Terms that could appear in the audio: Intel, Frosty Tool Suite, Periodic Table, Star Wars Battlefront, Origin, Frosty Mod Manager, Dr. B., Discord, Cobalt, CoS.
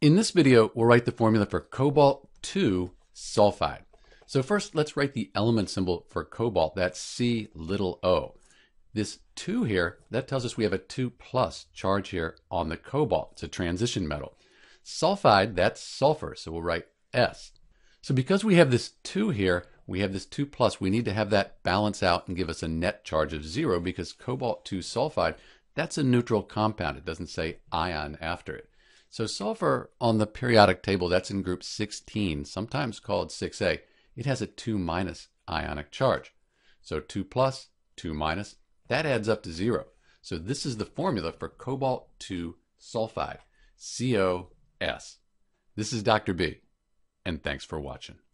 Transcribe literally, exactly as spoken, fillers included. In this video, we'll write the formula for cobalt two sulfide. So first, let's write the element symbol for cobalt. That's C little o. This two here, that tells us we have a two plus charge here on the cobalt. It's a transition metal. Sulfide, that's sulfur, so we'll write S. So because we have this two here, we have this two plus, we need to have that balance out and give us a net charge of zero, because cobalt two sulfide, that's a neutral compound. It doesn't say ion after it. So sulfur on the periodic table, that's in group sixteen, sometimes called six A, it has a two minus ionic charge. So two plus, two minus, that adds up to zero. So this is the formula for cobalt two sulfide, C O S. This is Doctor B, and thanks for watching.